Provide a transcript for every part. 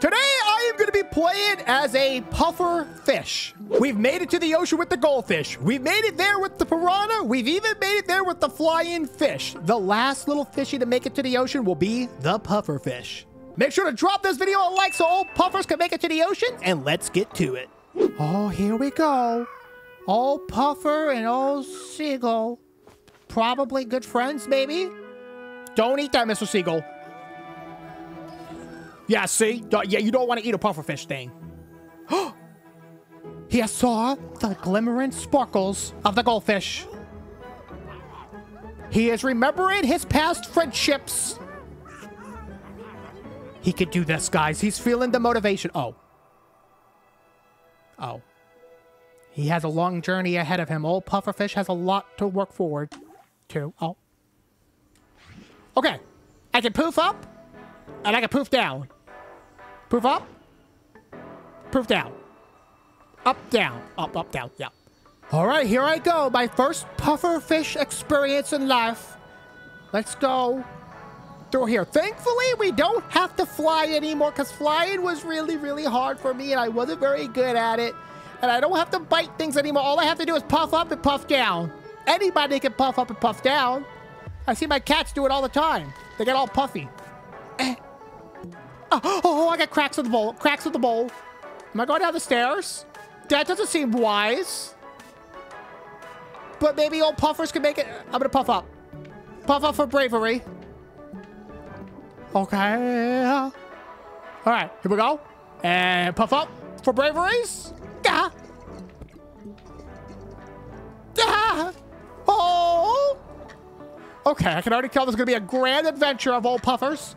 Today, I am going to be playing as a puffer fish. We've made it to the ocean with the goldfish. We've made it there with the piranha. We've even made it there with the flying fish. The last little fishy to make it to the ocean will be the puffer fish. Make sure to drop this video a like so all puffers can make it to the ocean, and let's get to it. Oh, here we go. Old puffer and old seagull. Probably good friends, maybe. Don't eat that, Mr. Seagull. Yeah, see? Yeah, you don't want to eat a pufferfish thing. He saw the glimmering sparkles of the goldfish. He is remembering his past friendships. He could do this, guys. He's feeling the motivation. Oh. He has a long journey ahead of him. Old pufferfish has a lot to work forward to. Oh. Okay. I can poof up, and I can poof down. Poof up. Poof down. Up, down. Up, down. Yeah. All right, here I go. My first pufferfish experience in life. Let's go through here. Thankfully, we don't have to fly anymore because flying was really, really hard for me and I wasn't very good at it. And I don't have to bite things anymore. All I have to do is puff up and puff down. Anybody can puff up and puff down. I see my cats do it all the time. They get all puffy. Oh, I got cracks with the bowl. Cracks with the bowl. Am I going down the stairs? That doesn't seem wise. But maybe old puffers can make it. I'm going to puff up. Puff up for bravery. Okay. All right. Here we go. And puff up for braveries. Ah. Ah. Oh. Okay. I can already tell there's going to be a grand adventure of old puffers.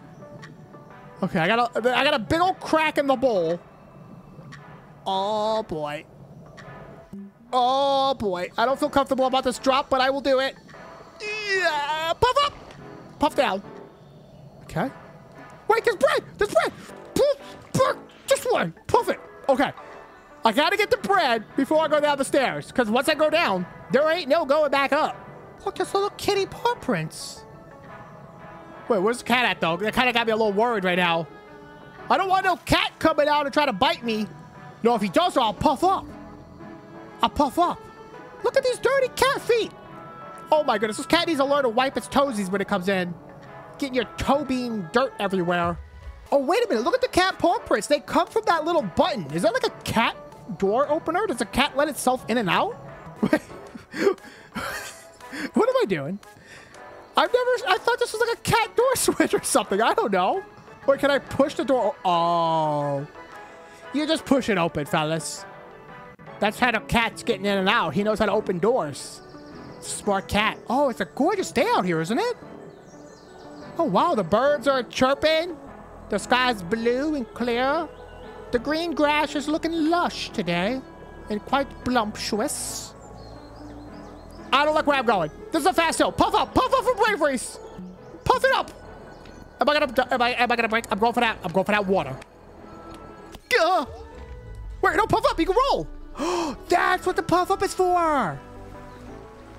Okay, I got a big old crack in the bowl. Oh, boy. Oh, boy. I don't feel comfortable about this drop, but I will do it. Yeah, puff up. Puff down. Okay. Wait, there's bread. There's bread. Just one. Puff it. Okay. I got to get the bread before I go down the stairs, because once I go down, there ain't no going back up. Look, there's little kitty paw prints. Wait, where's the cat at, though? That kind of got me a little worried right now. I don't want no cat coming out and trying to bite me. No, if he does, I'll puff up. I'll puff up. Look at these dirty cat feet. Oh, my goodness. This cat needs to learn to wipe its toesies when it comes in. Getting your toe bean dirt everywhere. Oh, wait a minute. Look at the cat paw prints. They come from that little button. Is that like a cat door opener? Does a cat let itself in and out? What am I doing? I thought this was like a cat door switch or something. I don't know. Or can I push the door? Oh. You just push it open, fellas. That's how the cat's getting in and out. He knows how to open doors. Smart cat. Oh, it's a gorgeous day out here, isn't it? Oh, wow. The birds are chirping. The sky's blue and clear. The green grass is looking lush today and quite voluptuous. I don't like where I'm going. This is a fast hill. Puff up. Puff up for braveries. Puff it up. Am I gonna break? I'm going for that. I'm going for that water. Gah. Wait, no, puff up. You can roll. That's what the puff up is for.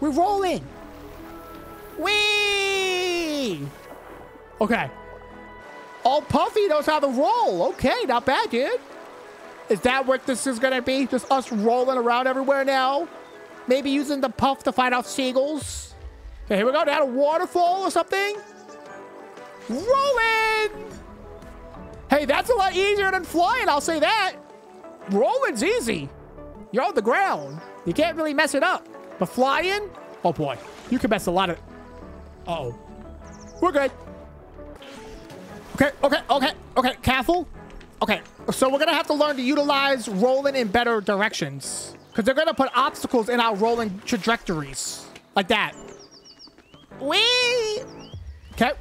We're rolling. Whee! Okay. All Puffy knows how to roll. Okay, not bad, dude. Is that what this is gonna be? Just us rolling around everywhere now? Maybe using the puff to fight off seagulls. Okay, here we go. Down a waterfall or something. Rolling! Hey, that's a lot easier than flying, I'll say that. Rolling's easy. You're on the ground. You can't really mess it up. But flying? Oh, boy. You can mess a lot of... Uh-oh. We're good. Okay. Careful. Okay, so we're going to have to learn to utilize rolling in better directions. Because they're going to put obstacles in our rolling trajectories. Like that. Whee! Okay.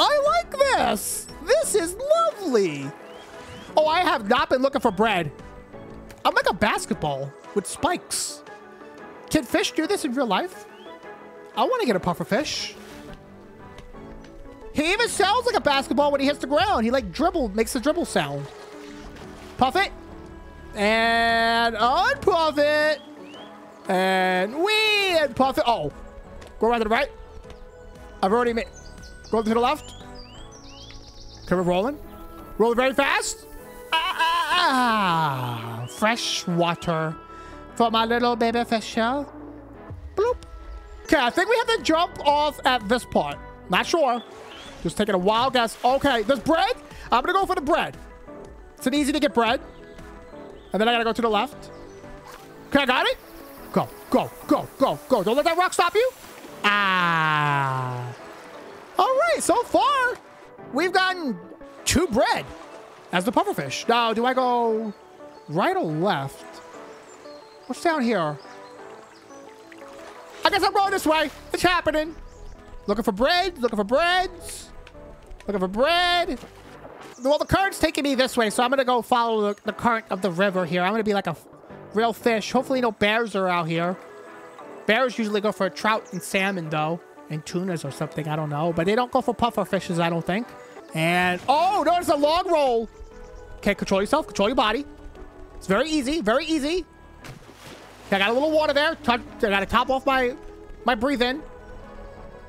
I like this. This is lovely. Oh, I have not been looking for bread. I'm like a basketball with spikes. Can fish do this in real life? I want to get a pufferfish. He even sounds like a basketball when he hits the ground. He like makes the dribble sound. Puff it. And unpuff it. And we unpuff it. Oh, go right to the right. I've already made. Go to the left. Okay, we're rolling. Roll it very fast. Fresh water for my little baby fish shell. Bloop. Okay, I think we have to jump off at this part. Not sure. Just taking a wild guess. Okay, there's bread. I'm gonna go for the bread. It's an easy to get bread. And then I gotta go to the left. Okay, I got it. Go, go, go, go, go. Don't let that rock stop you. Ah. All right, so far, we've gotten 2 bread as the pufferfish. Now, do I go right or left? What's down here? I guess I'm going this way. It's happening. Looking for bread, looking for breads, looking for bread. Well, the current's taking me this way, so I'm going to go follow the current of the river here. I'm going to be like a real fish. Hopefully no bears are out here. Bears usually go for trout and salmon, though, and tunas or something. I don't know, but they don't go for puffer fishes, I don't think. And, oh, no, it's a long roll. Okay, control yourself, control your body. It's very easy, very easy. Okay, I got a little water there. I got to top off my breathe in.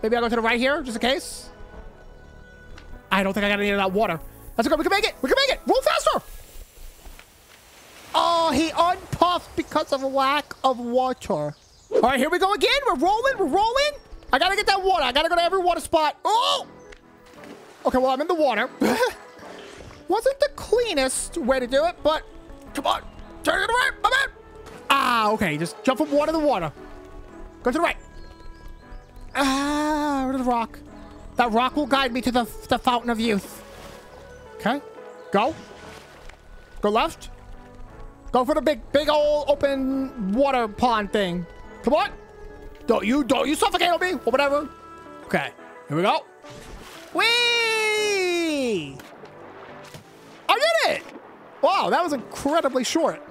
Maybe I'll go to the right here, just in case. I don't think I got any of that water. That's okay, we can make it, we can make it. Roll faster. Oh, he unpuffed because of lack of water. All right, here we go again. We're rolling, we're rolling. I got to get that water. I got to go to every water spot. Oh! Okay, well, I'm in the water. Wasn't the cleanest way to do it, but come on. Turn it around, my man. Ah, okay, just jump from water to water. Go to the right. Ah, where's the rock? That rock will guide me to the fountain of youth. Okay, go. Go left. Go for the big old open water pond thing. Come on. Don't you suffocate on me or whatever. Okay, here we go. Whee! I did it! Wow, that was incredibly short.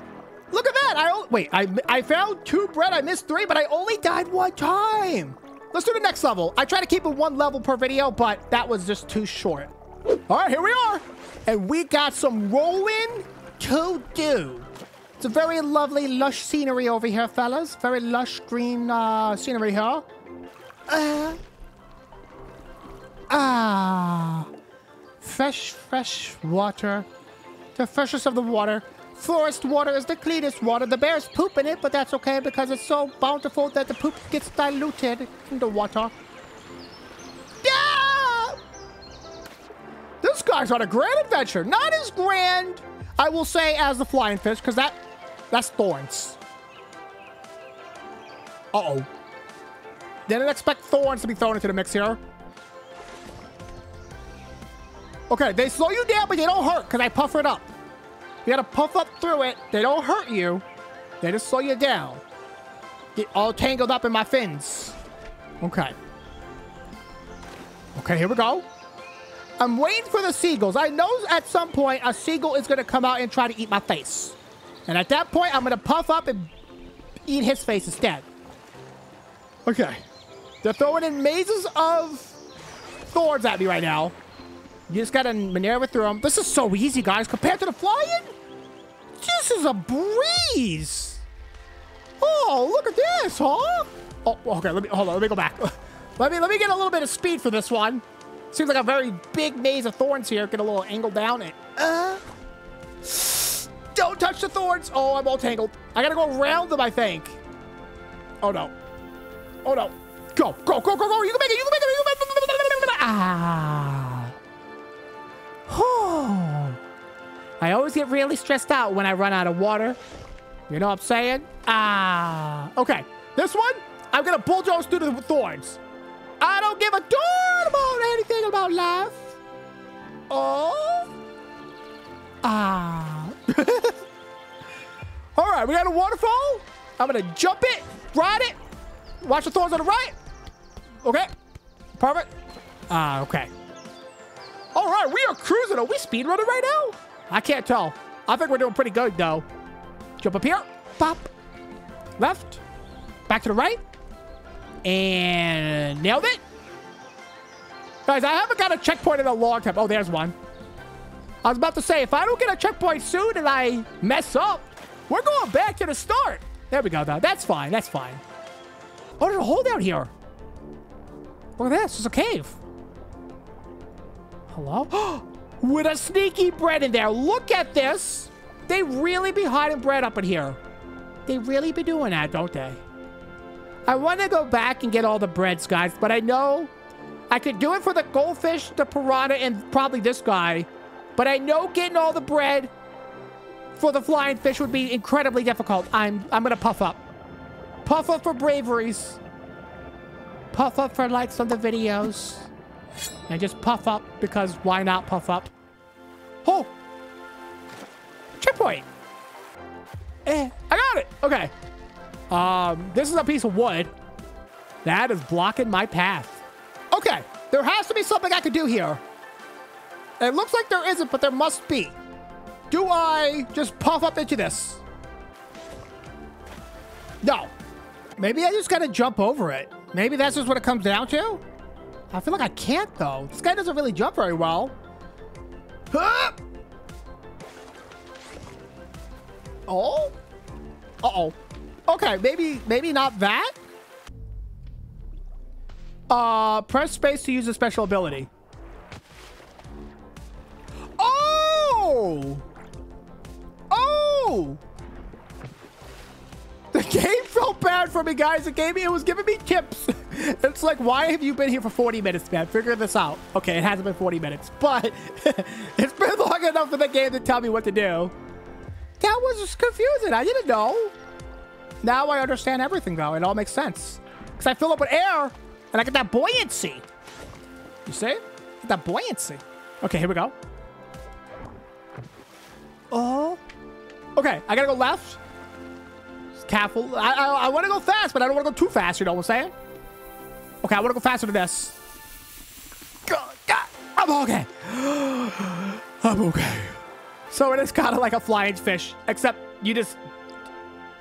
Look at that! I found 2 bread. I missed 3, but I only died 1 time. Let's do the next level. I try to keep it 1 level per video, but that was just too short. All right, here we are. And we got some rolling to do. It's a very lovely, lush scenery over here, fellas. Very lush green scenery here. Fresh, fresh water. The freshest of the water. Forest water is the cleanest water. The bears poop in it, but that's okay because it's so bountiful that the poop gets diluted in the water. Yeah! This guy's on a grand adventure. Not as grand, I will say, as the flying fish, because that's thorns. Uh-oh. Didn't expect thorns to be thrown into the mix here. Okay, they slow you down, but they don't hurt because I puffer it up. You gotta puff up through it. They don't hurt you. They just slow you down. Get all tangled up in my fins. Okay. Okay, here we go. I'm waiting for the seagulls. I know at some point a seagull is gonna come out and try to eat my face. And at that point, I'm gonna puff up and eat his face instead. Okay. They're throwing in mazes of thorns at me right now. You just gotta maneuver through them. This is so easy, guys. Compared to the flying, this is a breeze. Oh, look at this, huh? Oh, okay. Let me hold on. Let me go back. let me get a little bit of speed for this one. Seems like a very big maze of thorns here. Get a little angle down it. Don't touch the thorns. Oh, I'm all tangled. I gotta go around them, I think. Oh no. Oh no. Go, go, go, go, go. You can make it. You can make it. You can make it. Ah. Oh, I always get really stressed out when I run out of water. You know what I'm saying? Ah, okay. This one, I'm going to bulldoze through the thorns. I don't give a darn about anything about life. Oh. Ah. All right, we got a waterfall. I'm going to jump it, ride it. Watch the thorns on the right. Okay. Perfect. Ah, okay. All right, we are cruising. Are we speedrunning right now? I can't tell. I think we're doing pretty good, though. Jump up here. Pop. Left. Back to the right. And nailed it. Guys, I haven't got a checkpoint in a long time. Oh, there's one. I was about to say, if I don't get a checkpoint soon and I mess up, we're going back to the start. There we go, though. That's fine. That's fine. Oh, there's a hole down here. Look at this. It's a cave. Hello? with a sneaky bread in there. Look at this. They really be hiding bread up in here. They really be doing that, don't they? I want to go back and get all the breads, guys, but I know I could do it for the goldfish, the piranha, and probably this guy. But I know getting all the bread for the flying fish would be incredibly difficult. I'm gonna puff up. Puff up for braveries. Puff up for likes on the videos. And just puff up, because why not puff up? Oh! Checkpoint! I got it! Okay. This is a piece of wood that is blocking my path. Okay, there has to be something I could do here. It looks like there isn't, but there must be. Do I just puff up into this? No. Maybe I just gotta jump over it. Maybe that's just what it comes down to? I feel like I can't, though. This guy doesn't really jump very well. Huh? Oh? Uh-oh. Okay, maybe not that. Press space to use a special ability. Oh! Oh! The game felt bad for me, guys. It was giving me tips. It's like, why have you been here for 40 minutes, man? Figure this out. Okay, it hasn't been 40 minutes, but it's been long enough for the game to tell me what to do. That was just confusing. I didn't know. Now I understand everything, though. It all makes sense. Because I fill up with air, and I get that buoyancy. You see? Get that buoyancy. Okay, here we go. Oh. Okay, I gotta go left. Just careful. I want to go fast, but I don't want to go too fast. You know what I'm saying? Okay, I want to go faster than this. God, I'm okay. I'm okay. So it is kind of like a flying fish, except you just...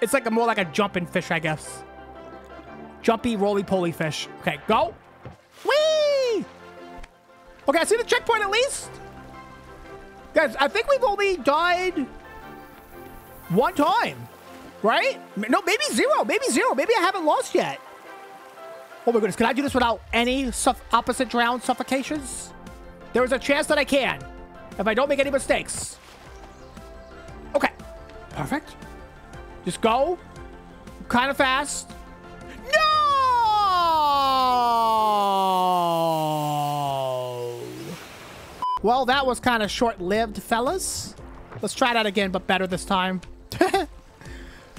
It's like more like a jumping fish, I guess. Jumpy, roly-poly fish. Okay, go. Whee! Okay, I see the checkpoint at least. Guys, I think we've only died one time, right? No, maybe zero. Maybe zero. Maybe I haven't lost yet. Oh, my goodness. Can I do this without any opposite drown suffocations? There is a chance that I can if I don't make any mistakes. Okay. Perfect. Just go. Kind of fast. No! Well, that was kind of short-lived, fellas. Let's try that again, but better this time.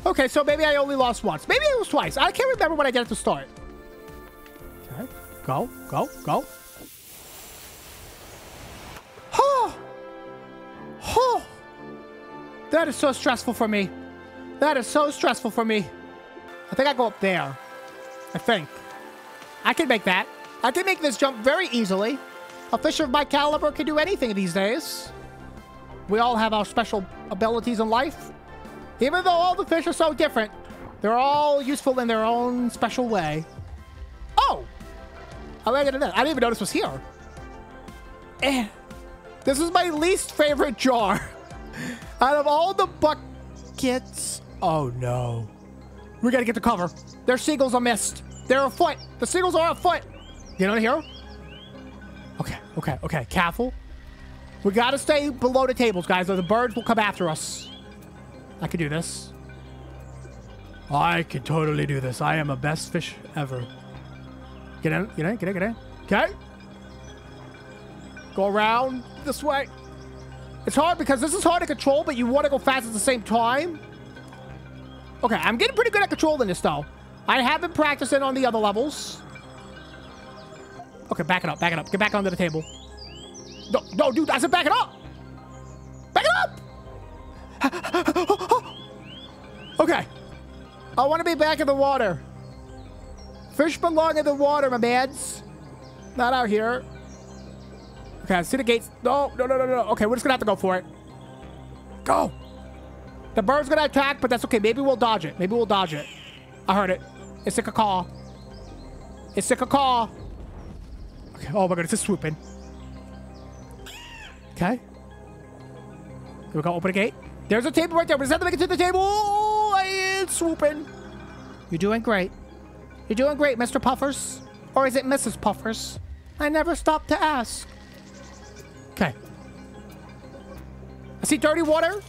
Okay, so maybe I only lost once. Maybe it was twice. I can't remember when I did at the start. Okay. Go, go, go. Oh! Oh! That is so stressful for me. That is so stressful for me. I think I go up there. I think. I can make that. I can make this jump very easily. A fisher of my caliber can do anything these days. We all have our special abilities in life. Even though all the fish are so different, they're all useful in their own special way. Oh! I landed in that. I didn't even know this was here. Eh. This is my least favorite jar. Out of all the buckets... Oh, no. We gotta get to cover. Their seagulls are missed. They're afoot. The seagulls are afoot. You know here? Okay, okay, okay. Careful. We gotta stay below the tables, guys, or the birds will come after us. I can do this. I can totally do this. I am a best fish ever. Get in, get in, get in, get in. Okay. Go around this way. It's hard because this is hard to control, but you want to go fast at the same time. Okay, I'm getting pretty good at controlling this, though. I have been practicing on the other levels. Okay, back it up, back it up. Get back onto the table. No, no, dude, I said back it up! Back it up! Okay. I want to be back in the water. Fish belong in the water, my mans. Not out here. Okay, I see the gates. No, no, no, no, no. Okay, we're just going to have to go for it. Go! The bird's gonna attack, but that's okay. Maybe we'll dodge it. Maybe we'll dodge it. I heard it. It's like a call. It's like a call. Okay. Oh my goodness, it's swooping. Okay. Here we go. Open the gate. There's a table right there. We just have to make it to the table. Oh, it's swooping. You're doing great. You're doing great, Mr. Puffers. Or is it Mrs. Puffers? I never stopped to ask. Okay. I see dirty water.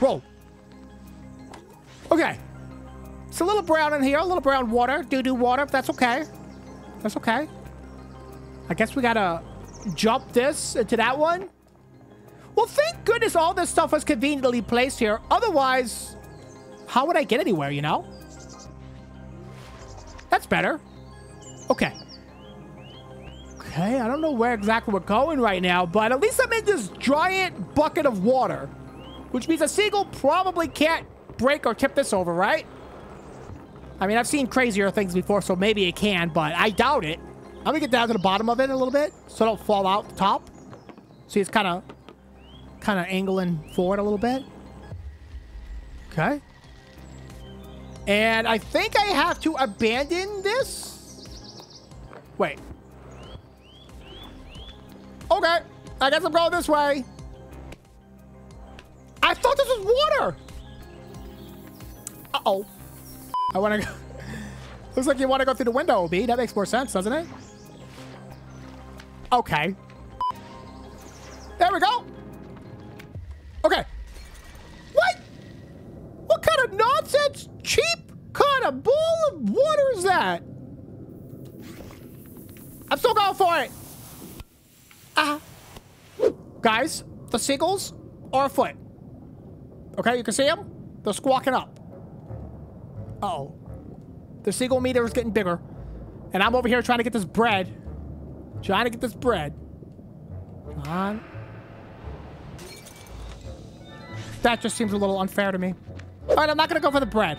Roll. Okay. It's a little brown in here. A little brown water. Doo-doo water. That's okay. That's okay. I guess we gotta jump this into that one. Well, thank goodness all this stuff was conveniently placed here. Otherwise, how would I get anywhere, you know? That's better. Okay. Okay, I don't know where exactly we're going right now, but at least I'm in this giant bucket of water, which means a seagull probably can't break or tip this over, right? I mean, I've seen crazier things before, so maybe it can, but I doubt it. I'm gonna get down to the bottom of it a little bit so I don't fall out the top. See, it's kind of angling forward a little bit. Okay. And I think I have to abandon this. Wait. Okay. I guess I'm going this way. I thought this was water. Uh-oh. I want to go. Looks like you want to go through the window, OB. That makes more sense, doesn't it? Okay. There we go. Okay. What? What kind of nonsense, cheap kind of bowl of water is that? I'm still going for it. Guys, the seagulls are afoot. Okay, you can see them. They're squawking up. Uh-oh. The seagull meter is getting bigger. And I'm over here trying to get this bread. Trying to get this bread. Come on. That just seems a little unfair to me. All right, I'm not going to go for the bread.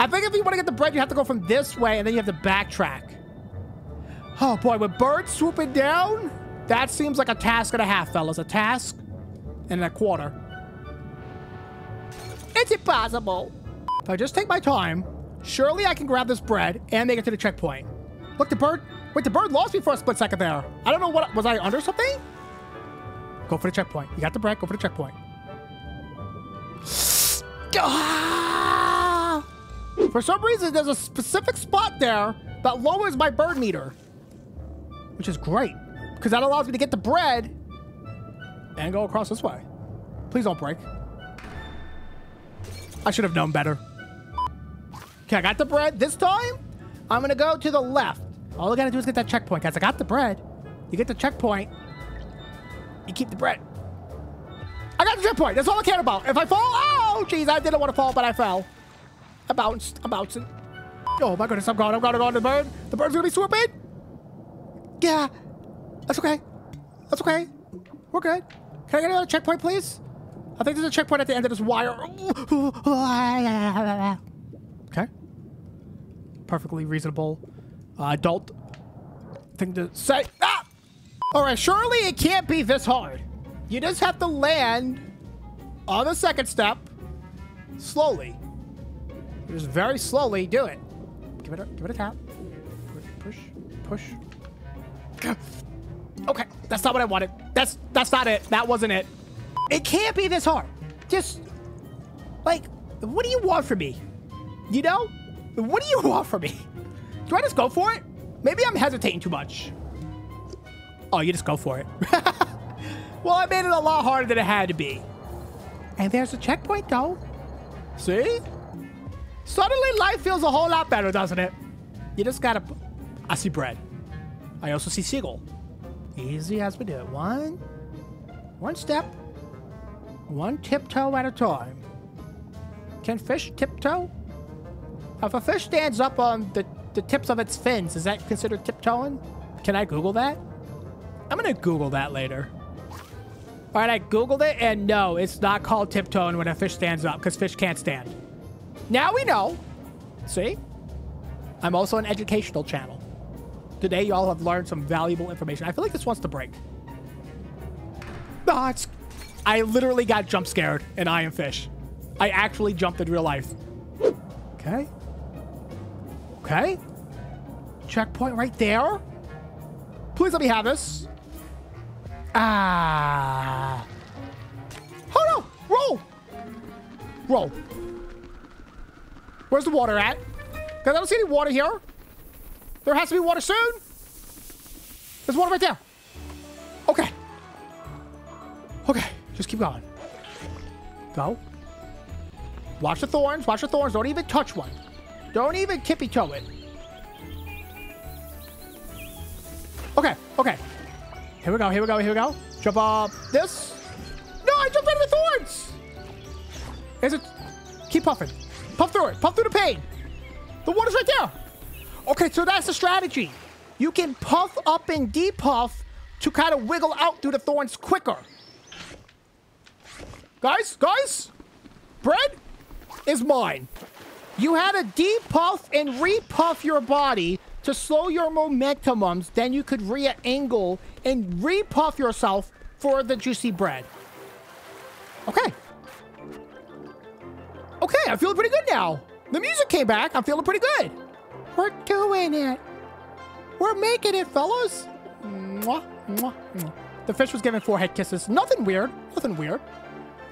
I think if you want to get the bread, you have to go from this way, and then you have to backtrack. Oh, boy, with birds swooping down, that seems like a task and a half, fellas. A task and a quarter. It's impossible. If I just take my time, surely I can grab this bread and make it to the checkpoint. Look, the bird. Wait, the bird lost me for a split second there. I don't know what. Was I under something? Go for the checkpoint. You got the bread. Go for the checkpoint. Ah! For some reason, there's a specific spot there that lowers my bird meter, which is great because that allows me to get the bread and go across this way. Please don't break. I should have known better. Okay, I got the bread. This time, I'm gonna go to the left. All I gotta do is get that checkpoint, guys. I got the bread. You get the checkpoint, you keep the bread. I got the checkpoint. That's all I care about. If I fall, oh, jeez, I didn't want to fall, but I fell. I bounced. I'm bouncing. Oh, my goodness, I'm gone. I'm gonna go on the bird. The bird's gonna be swooping. Yeah, that's okay. That's okay. We're good. Can I get another checkpoint, please? I think there's a checkpoint at the end of this wire. Okay. Perfectly reasonable adult thing to say. Ah! All right, surely it can't be this hard. You just have to land on the second step slowly. Just very slowly do it. Give it a tap. Push. Okay, that's not what I wanted. That's not it. That wasn't it. It can't be this hard. Just, like, what do you want from me? You know? What do you want from me? Do I just go for it? Maybe I'm hesitating too much. Oh, you just go for it. Well, I made it a lot harder than it had to be. And there's a checkpoint, though. See? Suddenly, life feels a whole lot better, doesn't it? You just gotta... I see bread. I also see seagull. Easy as we do it. One step. One tiptoe at a time. Can fish tiptoe? If a fish stands up on the tips of its fins, is that considered tiptoeing? Can I Google that? I'm gonna Google that later. All right, I Googled it, and no, it's not called tiptoeing when a fish stands up, because fish can't stand. Now we know. See? I'm also an educational channel. Today, y'all have learned some valuable information. I feel like this wants to break. Oh, I literally got jump scared, and I am fish. I actually jumped in real life. Okay. Okay. Checkpoint right there. Please let me have this. Ah. Oh no! Roll! Where's the water at? Because I don't see any water here. There has to be water soon. There's water right there. Okay. Okay. Just keep going. on. Go. Watch the thorns. Watch the thorns. Don't even touch one. Don't even tippy-toe it. Okay. Okay. Here we go. Here we go. Here we go. Jump up this. No, I jumped into the thorns. Is it? Keep puffing. Puff through it. Puff through the pain. The water's right there. Okay, so that's the strategy. You can puff up and depuff to kind of wiggle out through the thorns quicker. Guys, guys, bread is mine. You had to depuff and repuff your body to slow your momentumums. Then you could re-angle and repuff yourself for the juicy bread. Okay. Okay, I'm feeling pretty good now. The music came back. I'm feeling pretty good. We're doing it. We're making it, fellas. Mwah, mwah, mwah. The fish was giving forehead kisses. Nothing weird. Nothing weird.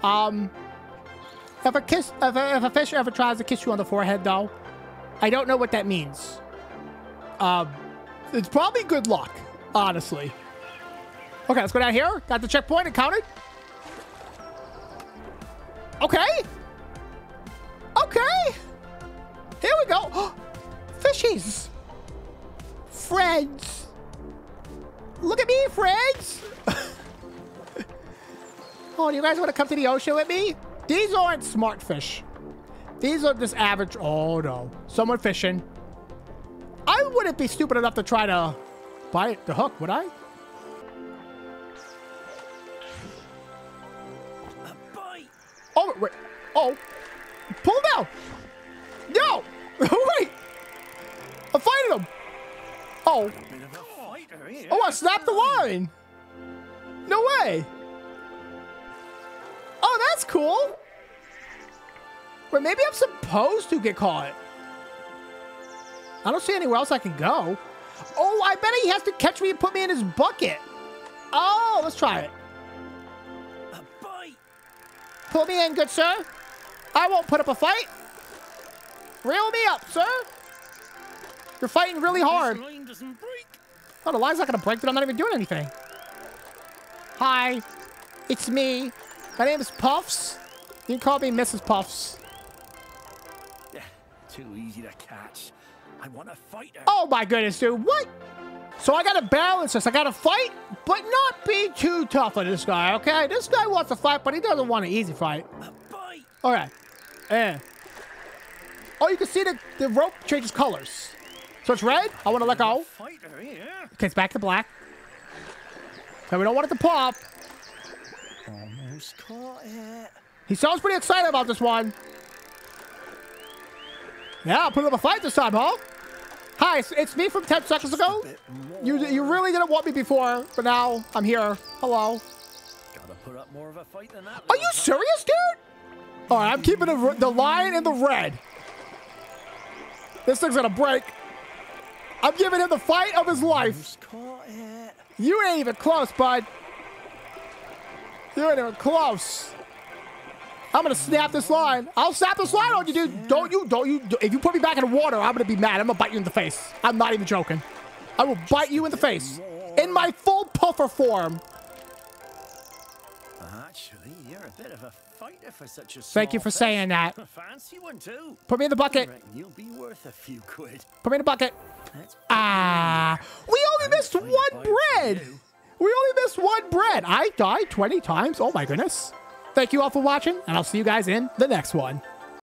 If a fish ever tries to kiss you on the forehead, though, I don't know what that means. It's probably good luck, honestly. Okay, let's go down here. Got the checkpoint and counted. Okay. Okay. Here we go. Fishies. Friends. Look at me, friends. Oh, do you guys want to come to the ocean with me? These aren't smart fish. These are just average. Oh, no. Someone fishing. I wouldn't be stupid enough to try to bite the hook, would I? Oh, wait. Oh. Pull him down. No. Wait. I'm fighting him. Oh. Oh, I snapped the line. No way. Oh, that's cool. Wait, maybe I'm supposed to get caught. I don't see anywhere else I can go. Oh, I bet he has to catch me and put me in his bucket. Oh, let's try it. A bite. Pull me in, good sir. I won't put up a fight. Reel me up, sir. You're fighting really hard. This line doesn't break. Oh, the line's not going to break, but I'm not even doing anything. Hi, it's me. My name is Puffs. You can call me Mrs. Puffs. Yeah, too easy to catch. I want to fight her. Oh my goodness, dude. What? So I got to balance this. I got to fight, but not be too tough on this guy, okay? This guy wants to fight, but he doesn't want an easy fight. All right. Yeah. Oh, you can see the rope changes colors. So it's red. I want to let go. Okay, it's back to black. And we don't want it to pop. Almost caught it. He sounds pretty excited about this one. Yeah, I'll put up a fight this time, huh? Hi, it's me from 10 seconds ago. You really didn't want me before, but now I'm here. Hello. Gotta put up more of a fight than that. Are you serious, dude? All right, I'm keeping the line in the red. This thing's gonna break. I'm giving him the fight of his life. You ain't even close, bud. You ain't even close. I'm gonna snap this line. I'll snap this line on you, dude. Don't you, if you put me back in the water, I'm gonna be mad. I'm gonna bite you in the face. I'm not even joking. I will bite you in the face. In my full puffer form. Actually, you're a bit of a fighter for such a small Thank you for saying that. Fancy one too. Put me in the bucket. You'll be worth a few quid. Put me in the bucket. Ah, we only missed one bread. We only missed one bread. I died 20 times. Oh my goodness. Thank you all for watching, and I'll see you guys in the next one.